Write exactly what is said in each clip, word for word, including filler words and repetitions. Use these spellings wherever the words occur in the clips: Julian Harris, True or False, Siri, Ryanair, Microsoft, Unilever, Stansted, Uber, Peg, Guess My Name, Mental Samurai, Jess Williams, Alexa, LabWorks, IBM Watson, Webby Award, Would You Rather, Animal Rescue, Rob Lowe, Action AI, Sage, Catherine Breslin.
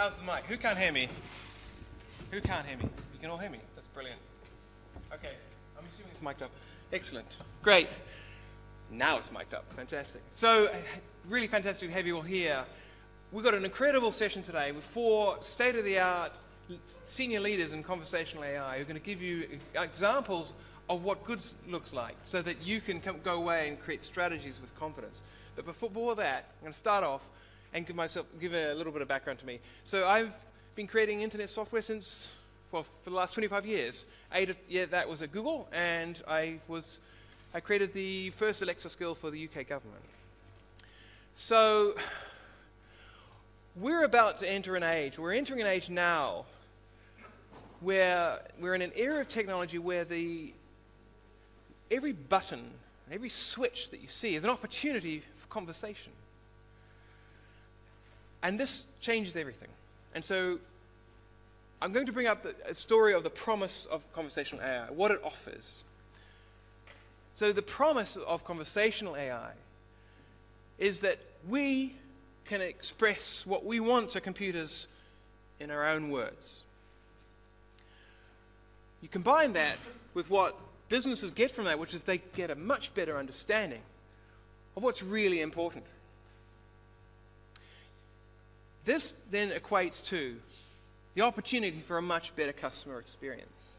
How's the mic? Who can't hear me? Who can't hear me? You can all hear me. That's brilliant. Okay, I'm assuming it's mic'd up. Excellent. Great. Now it's mic'd up. Fantastic. So, really fantastic to have you all here. We've got an incredible session today with four state-of-the-art senior leaders in conversational A I who are going to give you examples of what good looks like so that you can come, go away and create strategies with confidence. But before that, I'm going to start off and give myself give a little bit of background to me. So I've been creating internet software since, well, for the last twenty-five years. Eight of, yeah, that was at Google, and I was I created the first Alexa skill for the U K government. So we're about to enter an age. We're entering an age now where we're in an era of technology where the every button, every switch that you see is an opportunity for conversation. And this changes everything. And so I'm going to bring up the, a story of the promise of conversational A I, what it offers. So the promise of conversational A I is that we can express what we want to computers in our own words. You combine that with what businesses get from that, which is they get a much better understanding of what's really important. This then equates to the opportunity for a much better customer experience.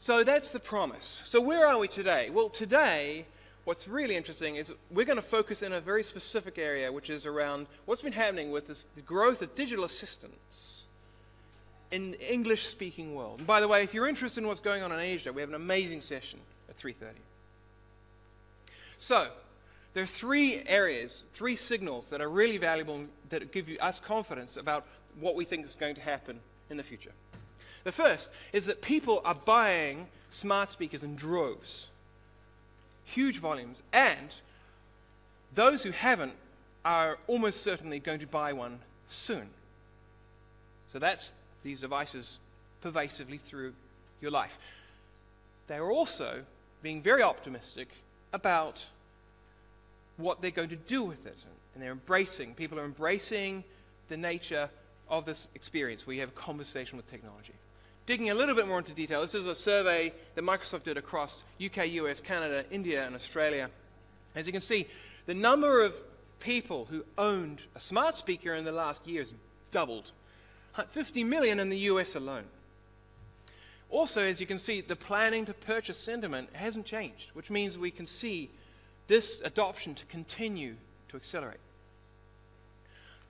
So that's the promise. So where are we today? Well, today, what's really interesting is we're going to focus in a very specific area, which is around what's been happening with this, the growth of digital assistants in the English-speaking world. And by the way, if you're interested in what's going on in Asia, we have an amazing session at three thirty. So there are three areas, three signals that are really valuable that give you, us confidence about what we think is going to happen in the future. The first is that people are buying smart speakers in droves, huge volumes, and those who haven't are almost certainly going to buy one soon. So that's these devices pervasively through your life. They're also being very optimistic about what they're going to do with it, and they're embracing, people are embracing the nature of this experience where you have a conversation with technology. Digging a little bit more into detail, this is a survey that Microsoft did across U K, U S, Canada, India, and Australia. As you can see, the number of people who owned a smart speaker in the last year has doubled. fifty million in the U S alone. Also, as you can see, the planning to purchase sentiment hasn't changed, which means we can see this adoption to continue to accelerate.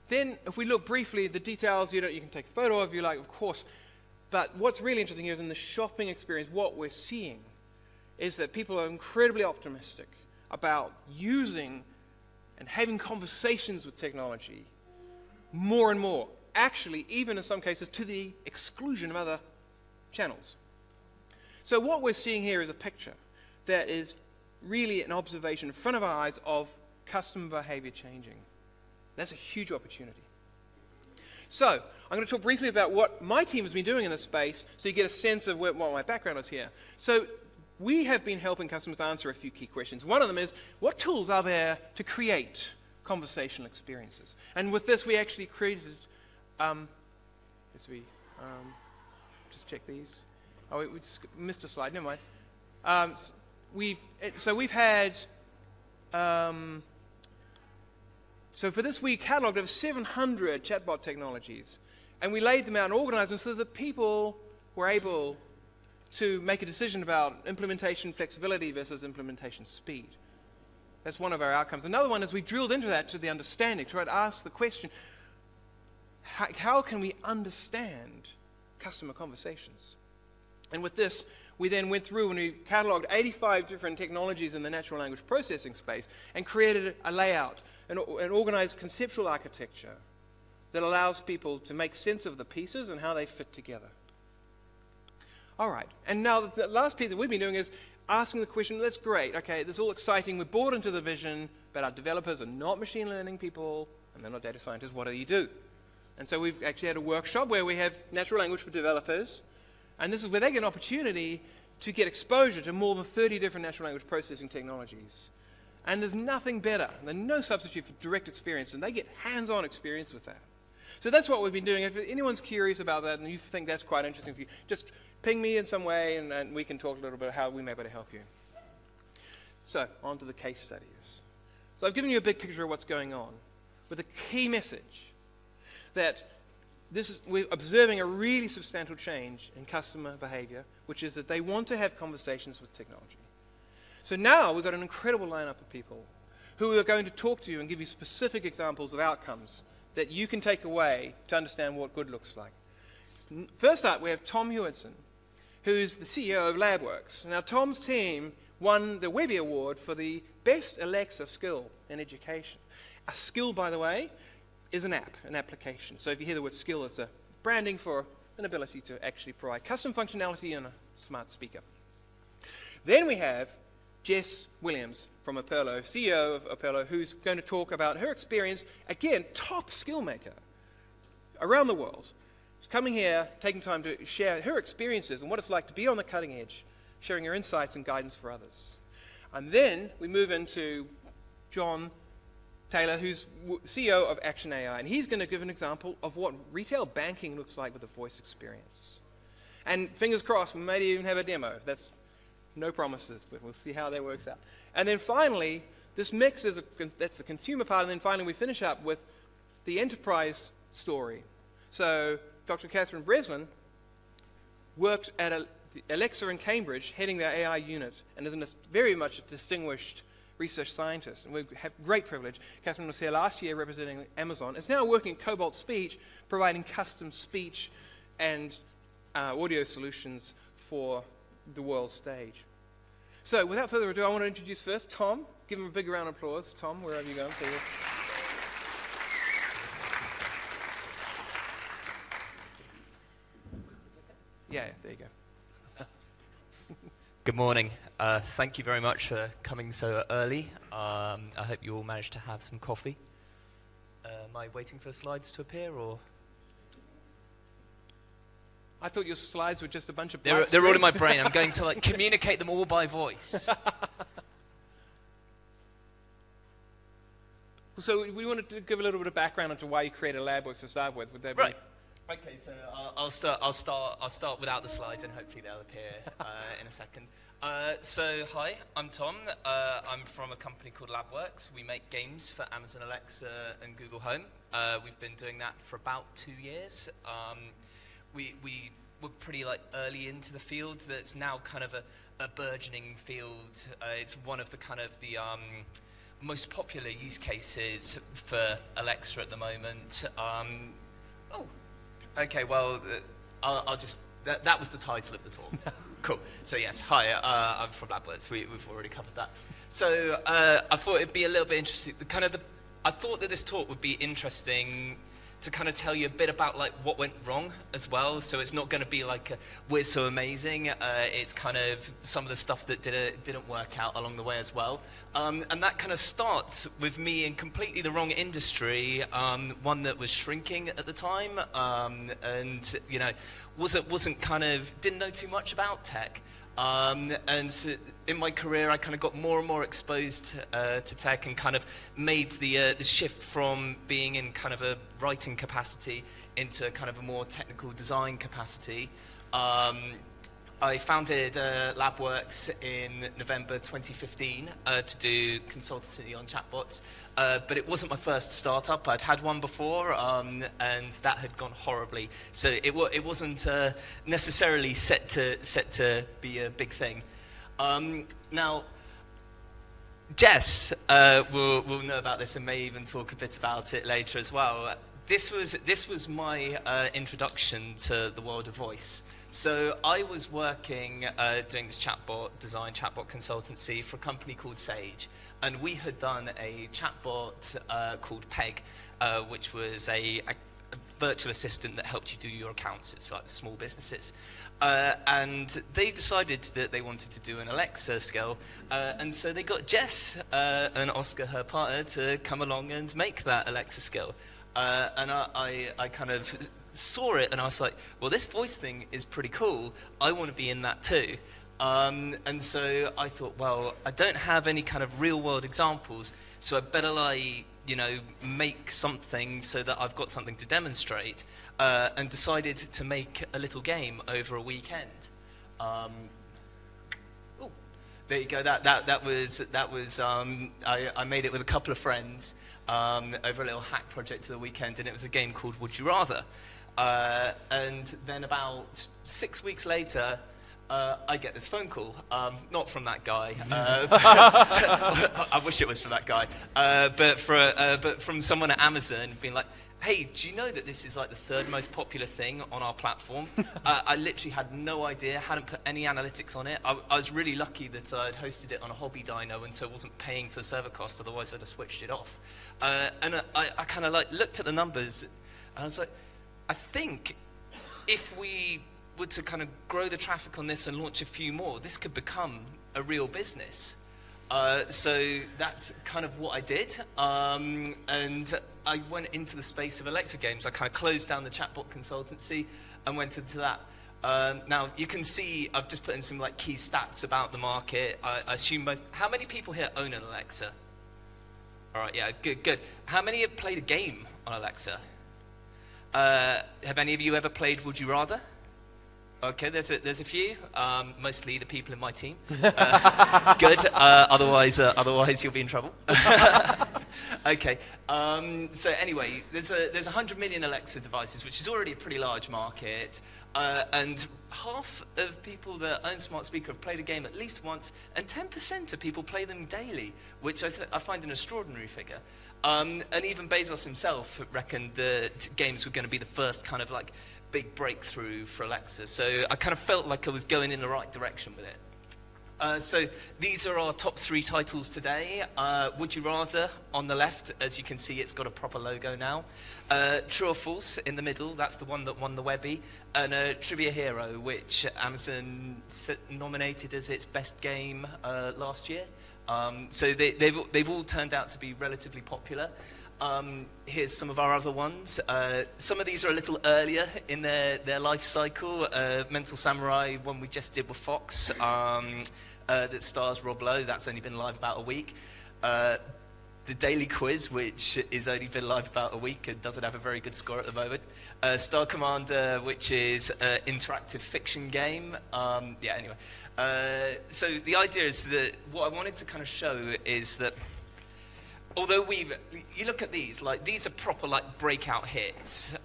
Then, if we look briefly at the details, you know, you can take a photo of you like, of course, but what's really interesting here is in the shopping experience, what we're seeing is that people are incredibly optimistic about using and having conversations with technology more and more, actually, even in some cases, to the exclusion of other channels. So what we're seeing here is a picture that is really an observation in front of our eyes of customer behavior changing. That's a huge opportunity. So I'm going to talk briefly about what my team has been doing in this space so you get a sense of what my background is here. So we have been helping customers answer a few key questions. One of them is, what tools are there to create conversational experiences? And with this, we actually created Um, as we um, just check these. Oh, wait, we just missed a slide. Never mind. Um, so we've it, so we've had um, so for this week cataloged over seven hundred chatbot technologies, and we laid them out and organised them so that people were able to make a decision about implementation flexibility versus implementation speed. That's one of our outcomes. Another one is we drilled into that to the understanding to try to ask the question. How can we understand customer conversations? And with this, we then went through and we catalogued eighty-five different technologies in the natural language processing space and created a layout, an, an organized conceptual architecture that allows people to make sense of the pieces and how they fit together. All right, and now the last piece that we've been doing is asking the question, that's great, okay, that's all exciting, we're bought into the vision, but our developers are not machine learning people and they're not data scientists, what do you do? And so we've actually had a workshop where we have natural language for developers, and this is where they get an opportunity to get exposure to more than thirty different natural language processing technologies. And there's nothing better, there's no substitute for direct experience, and they get hands-on experience with that. So that's what we've been doing. If anyone's curious about that and you think that's quite interesting for you, just ping me in some way and, and we can talk a little bit about how we may be able to help you. So, on to the case studies. So I've given you a big picture of what's going on, with a key message that this is, we're observing a really substantial change in customer behavior, which is that they want to have conversations with technology. So now we've got an incredible lineup of people who are going to talk to you and give you specific examples of outcomes that you can take away to understand what good looks like. First up, we have Tom Hewitson, who's the C E O of LabWorks. Now, Tom's team won the Webby Award for the best Alexa skill in education. A skill, by the way, is an app, an application. So if you hear the word skill, it's a branding for an ability to actually provide custom functionality in a smart speaker. Then we have Jess Williams from Opearlo, C E O of Opearlo, who's going to talk about her experience, again, top skill maker around the world. She's coming here, taking time to share her experiences and what it's like to be on the cutting edge, sharing her insights and guidance for others. And then we move into John Taylor, who's C E O of Action A I, and he's going to give an example of what retail banking looks like with a voice experience. And fingers crossed, we may even have a demo. That's no promises, but we'll see how that works out. And then finally, this mix is a, that's the consumer part, and then finally we finish up with the enterprise story. So Doctor Catherine Breslin worked at Alexa in Cambridge, heading their A I unit, and is a very much a distinguished research scientist, and we have great privilege. Catherine was here last year representing Amazon. Is now working at Cobalt Speech, providing custom speech and uh, audio solutions for the world stage. So, without further ado, I want to introduce first Tom. Give him a big round of applause. Tom, wherever you go, please. Yeah, there you go. Good morning. Uh, thank you very much for coming so early. Um, I hope you all managed to have some coffee. Uh, am I waiting for slides to appear, or...? I thought your slides were just a bunch of... They're, they're all in my brain. I'm going to like communicate them all by voice. So we wanted to give a little bit of background into why you created LabWorks to start with. Would that right. Be? Okay. So I'll, I'll start. I'll start. I'll start without the slides, and hopefully they'll appear uh, in a second. Uh, so hi, I'm Tom. Uh, I'm from a company called LabWorks. We make games for Amazon Alexa and Google Home. Uh, we've been doing that for about two years. Um, We, we were pretty like early into the field that's now kind of a, a burgeoning field. Uh, it's one of the kind of the um, most popular use cases for Alexa at the moment. Um, oh, okay, well, uh, I'll, I'll just, that, that was the title of the talk. Cool, so yes, hi, uh, I'm from LabWorks. We, we've already covered that. So uh, I thought it'd be a little bit interesting, the, kind of the, I thought that this talk would be interesting to kind of tell you a bit about like what went wrong as well, so it's not going to be like a, we're so amazing. Uh, it's kind of some of the stuff that did a, didn't work out along the way as well, um, and that kind of starts with me in completely the wrong industry, um, one that was shrinking at the time, um, and you know wasn't wasn't kind of didn't know too much about tech. Um, and so in my career, I kind of got more and more exposed uh, to tech and kind of made the, uh, the shift from being in kind of a writing capacity into kind of a more technical design capacity. Um, I founded uh, LabWorks in November twenty fifteen uh, to do consultancy on chatbots, uh, but it wasn't my first startup. I'd had one before, um, and that had gone horribly. So it, w it wasn't uh, necessarily set to, set to be a big thing. Um, now, Jess uh, will, will know about this and may even talk a bit about it later as well. This was, this was my uh, introduction to the world of voice. So I was working, uh, doing this chatbot design, chatbot consultancy for a company called Sage, and we had done a chatbot uh, called Peg, uh, which was a, a, a virtual assistant that helped you do your accounts. It's for like small businesses, uh, and they decided that they wanted to do an Alexa skill, uh, and so they got Jess uh, and Oscar, her partner, to come along and make that Alexa skill, uh, and I, I, I kind of saw it and I was like, well, this voice thing is pretty cool. I want to be in that too. Um, and so I thought, well, I don't have any kind of real-world examples, so I better, like, you know, make something so that I've got something to demonstrate, uh, and decided to make a little game over a weekend. Um, oh, there you go. That that that was that was. Um, I, I made it with a couple of friends um, over a little hack project to the weekend, and it was a game called Would You Rather. Uh, and then about six weeks later. Uh, I get this phone call, um, not from that guy. Uh, I wish it was from that guy, uh, but, for, uh, but from someone at Amazon being like, "Hey, do you know that this is like the third most popular thing on our platform?" uh, I literally had no idea, hadn't put any analytics on it. I, I was really lucky that I'd hosted it on a hobby dyno, and so wasn't paying for server costs. Otherwise, I'd have switched it off. Uh, and I, I kind of like looked at the numbers, and I was like, I think if we were to kind of grow the traffic on this and launch a few more, this could become a real business. Uh, so that's kind of what I did. Um, and I went into the space of Alexa games. I kind of closed down the chatbot consultancy and went into that. Um, now, you can see I've just put in some like key stats about the market. I, I assume most... How many people here own an Alexa? All right, yeah, good, good. How many have played a game on Alexa? Uh, have any of you ever played Would You Rather? Okay, there's a, there's a few, um, mostly the people in my team. Uh, good, uh, otherwise, uh, otherwise you'll be in trouble. Okay, um, so anyway, there's a, there's one hundred million Alexa devices, which is already a pretty large market, uh, and half of people that own smart speaker have played a game at least once, and ten percent of people play them daily, which I, th I find an extraordinary figure. Um, and even Bezos himself reckoned that games were going to be the first kind of like big breakthrough for Alexa. So I kind of felt like I was going in the right direction with it. Uh, so these are our top three titles today. Uh, Would You Rather on the left, as you can see, it's got a proper logo now. Uh, True or False in the middle, that's the one that won the Webby. And uh, Trivia Hero, which Amazon nominated as its best game uh, last year. Um, so they, they've, they've all turned out to be relatively popular. Um, here's some of our other ones. Uh, some of these are a little earlier in their, their life cycle. Uh, Mental Samurai, one we just did with Fox, um, uh, that stars Rob Lowe. That's only been live about a week. Uh, the Daily Quiz, which is only been live about a week and doesn't have a very good score at the moment. Uh, Star Commander, which is an interactive fiction game. Um, yeah, anyway. Uh, so the idea is that what I wanted to kind of show is that although we've, you look at these, like these are proper like breakout hits,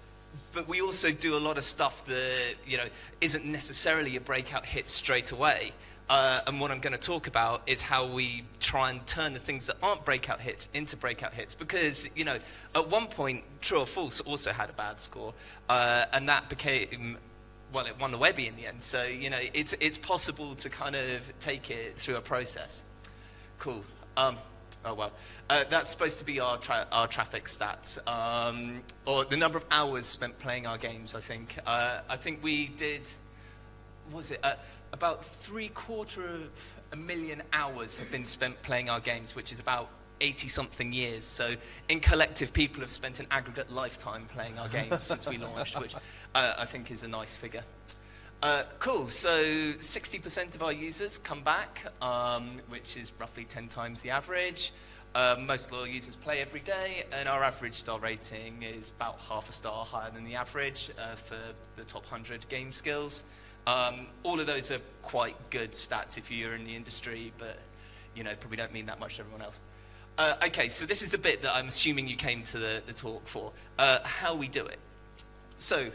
but we also do a lot of stuff that, you know, isn't necessarily a breakout hit straight away. Uh, and what I'm going to talk about is how we try and turn the things that aren't breakout hits into breakout hits. Because, you know, at one point, True or False also had a bad score, uh, and that became, well, it won the Webby in the end. So, you know, it's, it's possible to kind of take it through a process. Cool. Um, Oh, well, uh, that's supposed to be our, tra our traffic stats, um, or the number of hours spent playing our games, I think. Uh, I think we did, what was it, uh, about three quarter of a million hours have been spent playing our games, which is about eighty-something years. So in collective, people have spent an aggregate lifetime playing our games since we launched, which uh, I think is a nice figure. Uh, cool, so sixty percent of our users come back, um, which is roughly ten times the average. Uh, most loyal users play every day, and our average star rating is about half a star higher than the average uh, for the top one hundred game skills. Um, all of those are quite good stats if you're in the industry, but you know, probably don't mean that much to everyone else. Uh, okay, so this is the bit that I'm assuming you came to the, the talk for, uh, how we do it. So,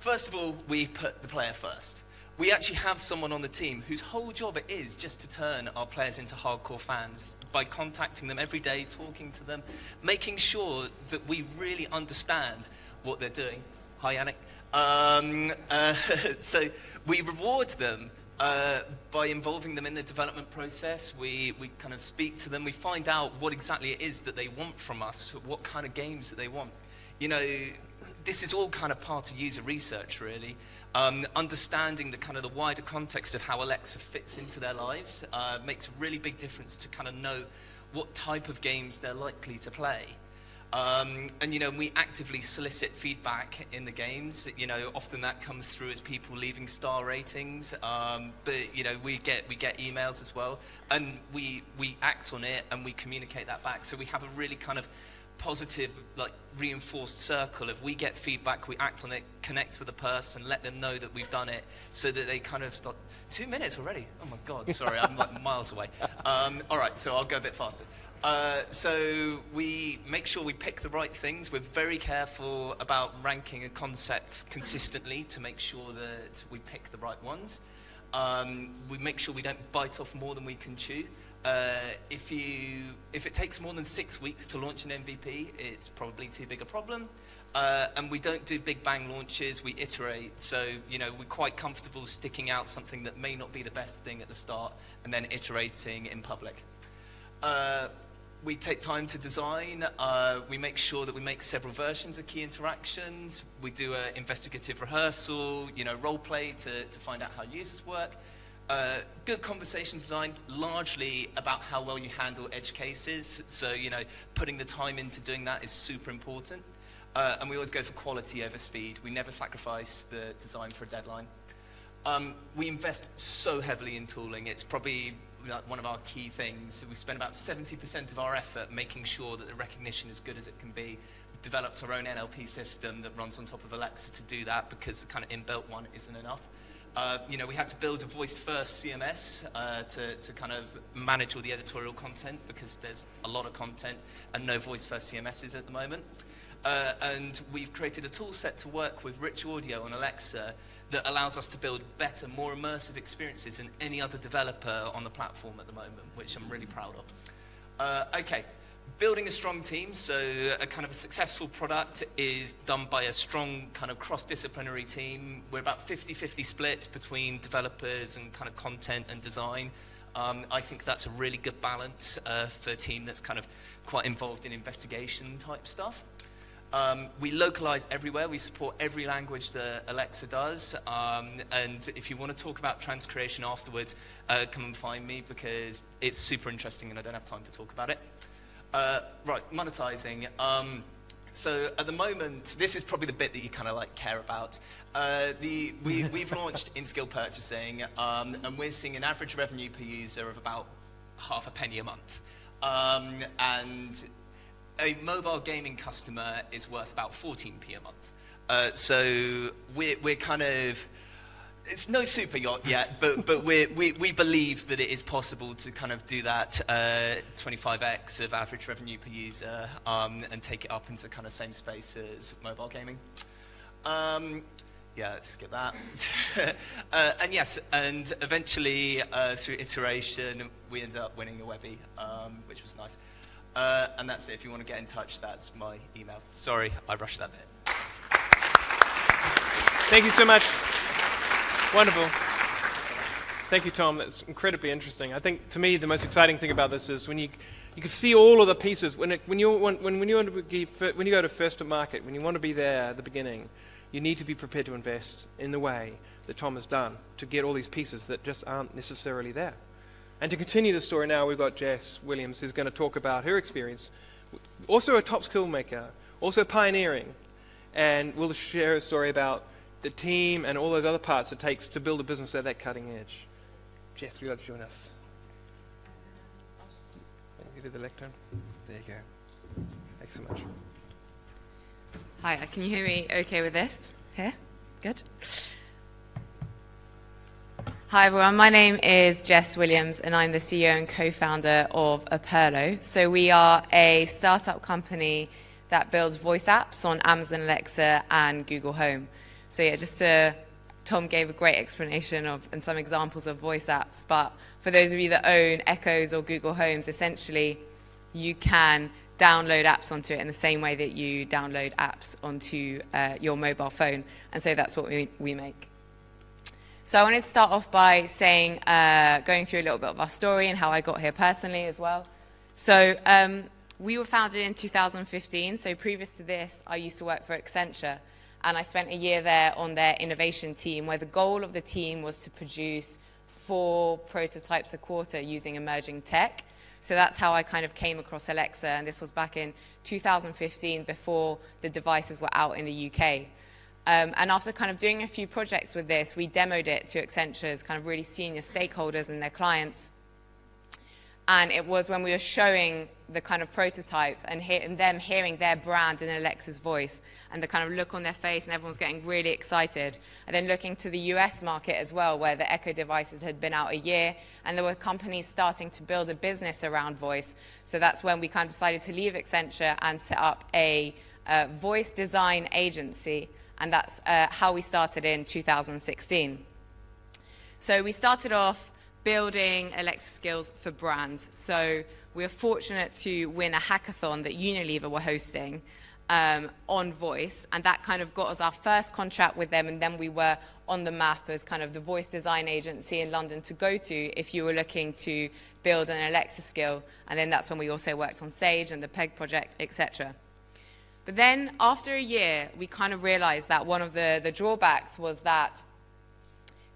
first of all, we put the player first. We actually have someone on the team whose whole job it is just to turn our players into hardcore fans by contacting them every day, talking to them, making sure that we really understand what they're doing. Hi, Yannick. Um, uh, so we reward them uh, by involving them in the development process. We, we kind of speak to them. We find out what exactly it is that they want from us, what kind of games that they want. You know, this is all kind of part of user research, really. Um, understanding the kind of the wider context of how Alexa fits into their lives uh, makes a really big difference to kind of know what type of games they're likely to play. Um, and, you know, we actively solicit feedback in the games. You know, often that comes through as people leaving star ratings. Um, but, you know, we get, we get emails as well. And we, we act on it and we communicate that back. So we have a really kind of positive, like, reinforced circle. If we get feedback, we act on it, connect with the person, let them know that we've done it, so that they kind of start... Two minutes already? Oh, my God. Sorry, I'm, like, miles away. Um, all right, so I'll go a bit faster. Uh, so we make sure we pick the right things. We're very careful about ranking concepts consistently to make sure that we pick the right ones. Um, we make sure we don't bite off more than we can chew. Uh, if, you, if it takes more than six weeks to launch an M V P, it's probably too big a problem. Uh, and we don't do big bang launches, we iterate. So, you know, we're quite comfortable sticking out something that may not be the best thing at the start and then iterating in public. Uh, We take time to design, uh, we make sure that we make several versions of key interactions, we do an investigative rehearsal, you know, role play to, to find out how users work. Uh, good conversation design, largely about how well you handle edge cases, so, you know, putting the time into doing that is super important. Uh, and we always go for quality over speed, we never sacrifice the design for a deadline. Um, we invest so heavily in tooling, it's probably one of our key things. We spend about seventy percent of our effort making sure that the recognition is good as it can be. We've developed our own N L P system that runs on top of Alexa to do that, because the kind of inbuilt one isn't enough. Uh, you know, we had to build a voice-first C M S uh, to, to kind of manage all the editorial content, because there's a lot of content and no voice-first C M Ss at the moment. Uh, and we've created a tool set to work with rich audio on Alexa that allows us to build better, more immersive experiences than any other developer on the platform at the moment, which I'm really proud of. Uh, okay, building a strong team. So a kind of a successful product is done by a strong kind of cross-disciplinary team. We're about fifty fifty split between developers and kind of content and design. Um, I think that's a really good balance uh, for a team that's kind of quite involved in investigation type stuff. Um, we localize everywhere. We support every language that Alexa does. Um, and if you want to talk about transcreation afterwards, uh, come and find me, because it's super interesting and I don't have time to talk about it. Uh, right, monetizing. Um, so at the moment, this is probably the bit that you kind of like care about. Uh, the, we, we've launched in-skill purchasing, um, and we're seeing an average revenue per user of about half a penny a month. Um, and a mobile gaming customer is worth about fourteen p a month. Uh, so we're, we're kind of, it's no super yacht yet, but, but we're, we, we believe that it is possible to kind of do that uh, twenty-five x of average revenue per user um, and take it up into kind of same space as mobile gaming. Um, Yeah, let's skip that. uh, and yes, and eventually uh, through iteration, we ended up winning a Webby, um, which was nice. Uh, and that's it. If you want to get in touch, that's my email. Sorry, I rushed that bit. Thank you so much. Wonderful. Thank you, Tom. That's incredibly interesting. I think, to me, the most exciting thing about this is when you, you can see all of the pieces. When, it, when, you, when, when, you want to be, when you go to first to market, when you want to be there at the beginning, you need to be prepared to invest in the way that Tom has done to get all these pieces that just aren't necessarily there. And to continue the story now, we've got Jess Williams, who's going to talk about her experience. Also a top skill maker, also pioneering. And we'll share a story about the team and all those other parts it takes to build a business at that cutting edge. Jess, would you like to join us? You do the lectern. There you go. Thanks so much. Hi, can you hear me okay with this? Here? Good. Hi everyone, my name is Jess Williams and I'm the C E O and co-founder of Opearlo. So we are a startup company that builds voice apps on Amazon Alexa and Google Home. So yeah, just to, Tom gave a great explanation of and some examples of voice apps, but for those of you that own Echoes or Google Homes, essentially you can download apps onto it in the same way that you download apps onto uh, your mobile phone. And so that's what we, we make. So I wanted to start off by saying, uh, going through a little bit of our story and how I got here personally as well. So um, we were founded in two thousand fifteen, so previous to this, I used to work for Accenture, and I spent a year there on their innovation team, where the goal of the team was to produce four prototypes a quarter using emerging tech. So that's how I kind of came across Alexa, and this was back in two thousand fifteen, before the devices were out in the U K. Um, and after kind of doing a few projects with this, we demoed it to Accenture's kind of really senior stakeholders and their clients. And it was when we were showing the kind of prototypes and, hear, and them hearing their brand in Alexa's voice and the kind of look on their face, and everyone's getting really excited. And then looking to the U S market as well, where the Echo devices had been out a year, and there were companies starting to build a business around voice. So that's when we kind of decided to leave Accenture and set up a uh, voice design agency. And that's uh, how we started in two thousand sixteen. So we started off building Alexa skills for brands. So we were fortunate to win a hackathon that Unilever were hosting um, on voice, and that kind of got us our first contract with them, and then we were on the map as kind of the voice design agency in London to go to if you were looking to build an Alexa skill. And then that's when we also worked on Sage and the Peg project, et cetera. But then after a year, we kind of realized that one of the, the drawbacks was that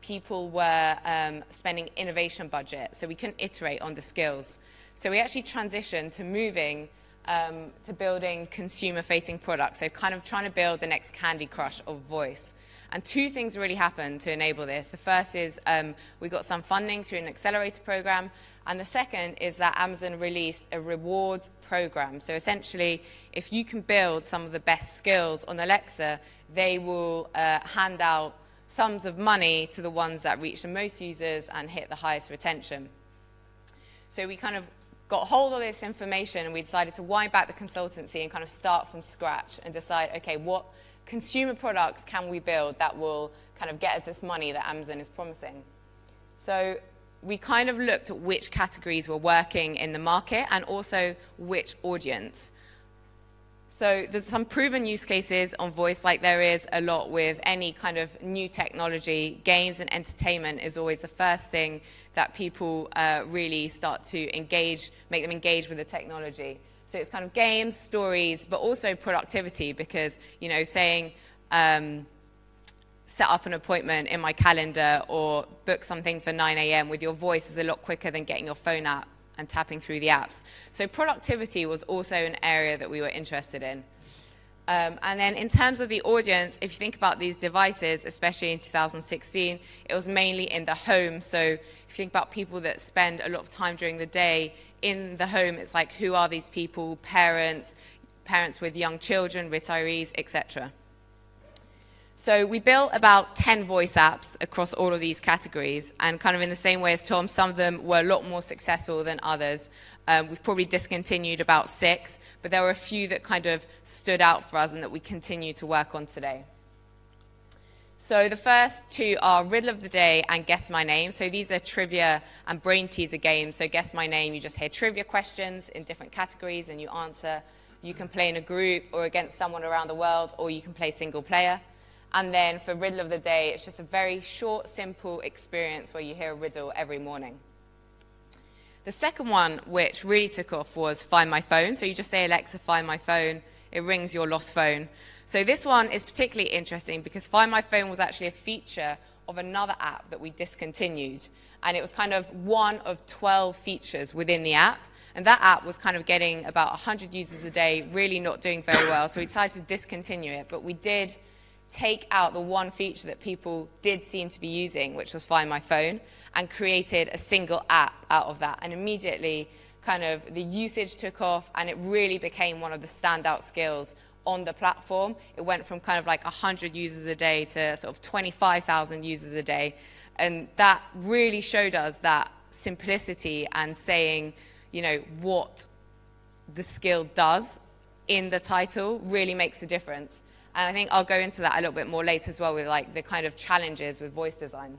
people were um, spending innovation budget, so we couldn't iterate on the skills. So we actually transitioned to moving um, to building consumer-facing products, so kind of trying to build the next Candy Crush of voice. And two things really happened to enable this. The first is um, we got some funding through an accelerator program, and the second is that Amazon released a rewards program. So essentially, if you can build some of the best skills on Alexa, they will uh, hand out sums of money to the ones that reach the most users and hit the highest retention. So we kind of got hold of this information, and we decided to wind back the consultancy and kind of start from scratch and decide, okay, what consumer products can we build that will kind of get us this money that Amazon is promising? So we kind of looked at which categories were working in the market and also which audience. So there's some proven use cases on voice, like there is a lot with any kind of new technology. Games and entertainment is always the first thing that people uh, really start to engage, make them engage with the technology. So it's kind of games, stories, but also productivity, because, you know, saying um, set up an appointment in my calendar or book something for nine A M with your voice is a lot quicker than getting your phone out and tapping through the apps. So productivity was also an area that we were interested in. Um, and then in terms of the audience, if you think about these devices, especially in two thousand sixteen, it was mainly in the home. So if you think about people that spend a lot of time during the day in the home, it's like, who are these people? Parents, parents with young children, retirees, et cetera. So we built about ten voice apps across all of these categories, and kind of in the same way as Tom, some of them were a lot more successful than others. Um, we've probably discontinued about six, but there were a few that kind of stood out for us and that we continue to work on today. So the first two are Riddle of the Day and Guess My Name. So these are trivia and brain teaser games. So Guess My Name, you just hear trivia questions in different categories and you answer. You can play in a group or against someone around the world, or you can play single player. And then for Riddle of the Day, it's just a very short, simple experience where you hear a riddle every morning. The second one, which really took off, was Find My Phone. So you just say, Alexa, find my phone. It rings your lost phone. So this one is particularly interesting because Find My Phone was actually a feature of another app that we discontinued. And it was kind of one of twelve features within the app. And that app was kind of getting about one hundred users a day, really not doing very well. So we decided to discontinue it, but we did take out the one feature that people did seem to be using, which was Find My Phone, and created a single app out of that. And immediately, kind of, the usage took off, and it really became one of the standout skills on the platform. It went from kind of like one hundred users a day to sort of twenty-five thousand users a day. And that really showed us that simplicity and saying, you know, what the skill does in the title really makes a difference. And I think I'll go into that a little bit more later as well with like the kind of challenges with voice design.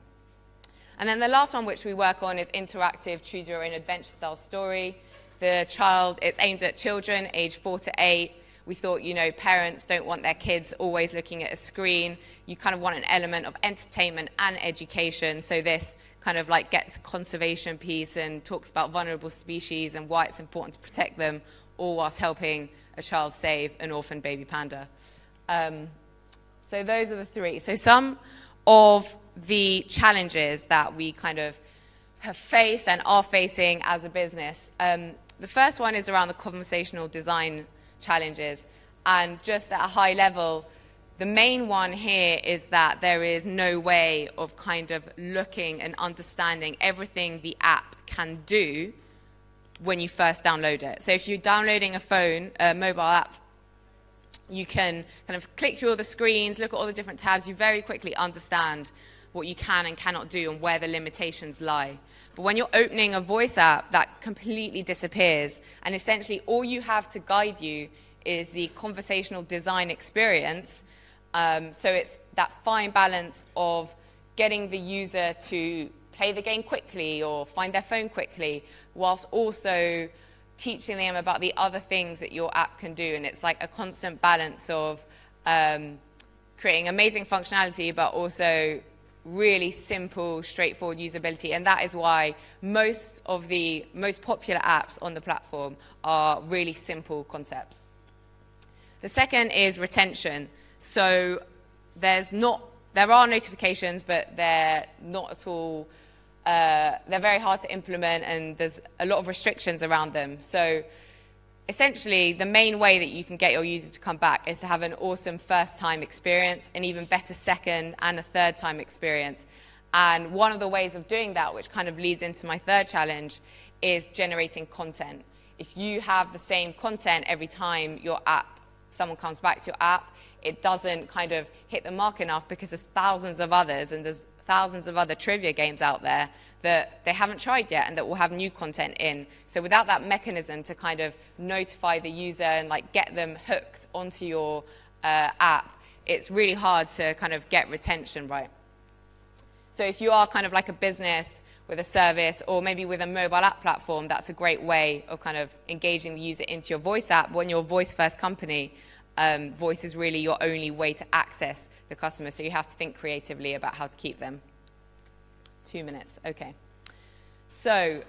And then the last one which we work on is interactive choose your own adventure style story. The child, it's aimed at children aged four to eight. We thought, you know, parents don't want their kids always looking at a screen. You kind of want an element of entertainment and education. So this kind of like gets a conservation piece and talks about vulnerable species and why it's important to protect them, all whilst helping a child save an orphan baby panda. Um, so those are the three. So some of the challenges that we kind of her face and are facing as a business. Um, the first one is around the conversational design challenges. And just at a high level, the main one here is that there is no way of kind of looking and understanding everything the app can do when you first download it. So if you're downloading a phone, a mobile app, you can kind of click through all the screens, look at all the different tabs. You very quickly understand what you can and cannot do and where the limitations lie. But when you're opening a voice app, that completely disappears. And essentially, all you have to guide you is the conversational design experience. Um, so it's that fine balance of getting the user to play the game quickly or find their phone quickly, whilst also teaching them about the other things that your app can do. And it's like a constant balance of um, creating amazing functionality, but also really simple, straightforward usability. And that is why most of the most popular apps on the platform are really simple concepts. The second is retention. So there's not, there are notifications, but they're not at all, uh, they're very hard to implement, and there's a lot of restrictions around them. So essentially, the main way that you can get your user to come back is to have an awesome first-time experience, an even better second and a third-time experience. And one of the ways of doing that, which kind of leads into my third challenge, is generating content. If you have the same content every time your app, someone comes back to your app, it doesn't kind of hit the mark enough, because there's thousands of others, and there's thousands of other trivia games out there that they haven't tried yet and that will have new content in. So without that mechanism to kind of notify the user and like get them hooked onto your uh, app, it's really hard to kind of get retention right. So if you are kind of like a business with a service, or maybe with a mobile app platform, that's a great way of kind of engaging the user into your voice app. When you're a voice-first company, Um, voice is really your only way to access the customer, so you have to think creatively about how to keep them. Two minutes, okay. So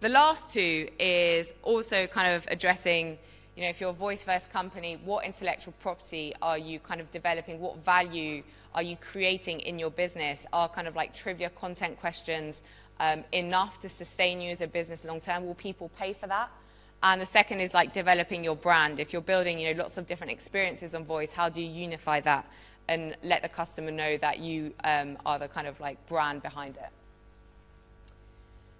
the last two is also kind of addressing, you know, if you're a voice-first company, what intellectual property are you kind of developing? What value are you creating in your business? Are kind of like trivia content questions um, enough to sustain you as a business long-term? Will people pay for that? And the second is like developing your brand. If you're building, you know, lots of different experiences on voice, how do you unify that and let the customer know that you um, are the kind of like brand behind it?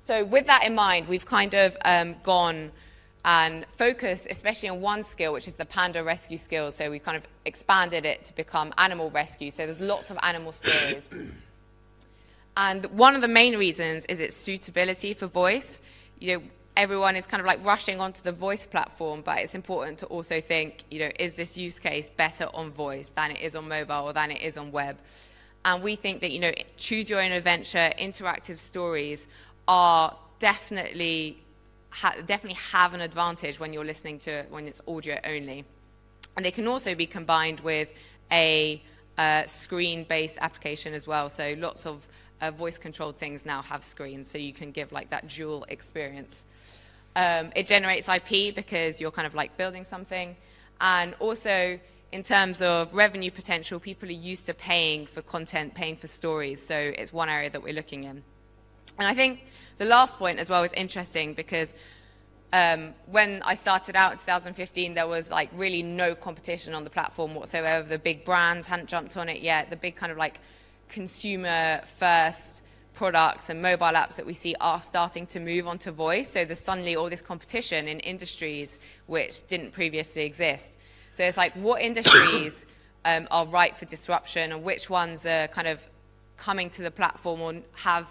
So with that in mind, we've kind of um, gone and focused especially on one skill, which is the panda rescue skill. So we kind of expanded it to become animal rescue. So there's lots of animal stories. And one of the main reasons is its suitability for voice. You know, everyone is kind of like rushing onto the voice platform, but it's important to also think, you know, is this use case better on voice than it is on mobile or than it is on web? And we think that, you know, choose your own adventure, interactive stories are definitely, ha definitely have an advantage when you're listening to it, when it's audio only. And they can also be combined with a uh, screen-based application as well. So lots of uh, voice-controlled things now have screens, so you can give like that dual experience. Um, it generates I P because you're kind of like building something. And also, in terms of revenue potential, people are used to paying for content, paying for stories. So it's one area that we're looking in. And I think the last point as well is interesting, because um, when I started out in two thousand fifteen, there was like really no competition on the platform whatsoever. The big brands hadn't jumped on it yet. The big kind of like consumer first products and mobile apps that we see are starting to move onto voice. So there's suddenly all this competition in industries which didn't previously exist. So it's like, what industries um, are ripe for disruption, and which ones are kind of coming to the platform or have,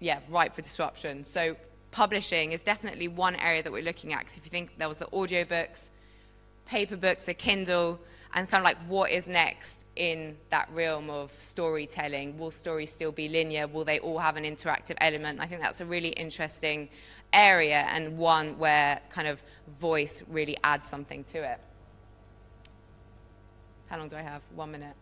yeah, ripe for disruption. So publishing is definitely one area that we're looking at, because if you think there was the audiobooks, paper books, a Kindle, and kind of like what is next in that realm of storytelling. Will stories still be linear? Will they all have an interactive element? I think that's a really interesting area, and one where kind of voice really adds something to it. How long do I have? One minute.